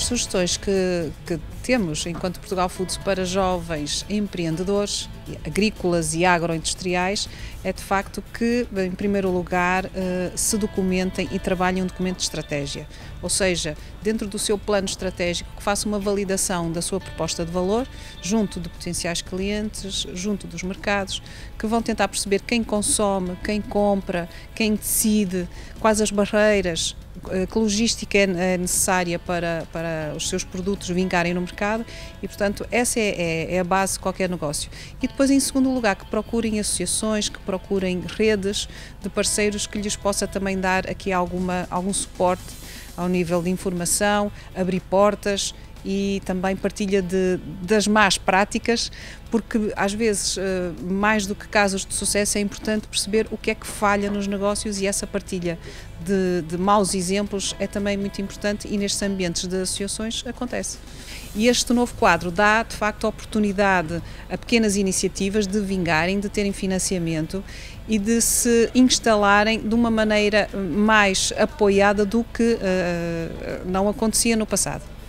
As sugestões que temos enquanto Portugal Foods para jovens empreendedores, agrícolas e agroindustriais, é de facto que, em primeiro lugar, se documentem e trabalhem um documento de estratégia. Ou seja, dentro do seu plano estratégico, que faça uma validação da sua proposta de valor, junto de potenciais clientes, junto dos mercados, que vão tentar perceber quem consome, quem compra, quem decide, quais as barreiras, que logística é necessária para os seus produtos vingarem no mercado e, portanto, essa é a base de qualquer negócio. E depois, em segundo lugar, que procurem associações, que procurem redes de parceiros que lhes possa também dar aqui algum suporte ao nível de informação, abrir portas e também partilha das más práticas, porque às vezes, mais do que casos de sucesso, é importante perceber o que é que falha nos negócios, e essa partilha de maus exemplos é também muito importante e nestes ambientes de associações acontece. E este novo quadro dá, de facto, oportunidade a pequenas iniciativas de vingarem, de terem financiamento e de se instalarem de uma maneira mais apoiada do que não acontecia no passado.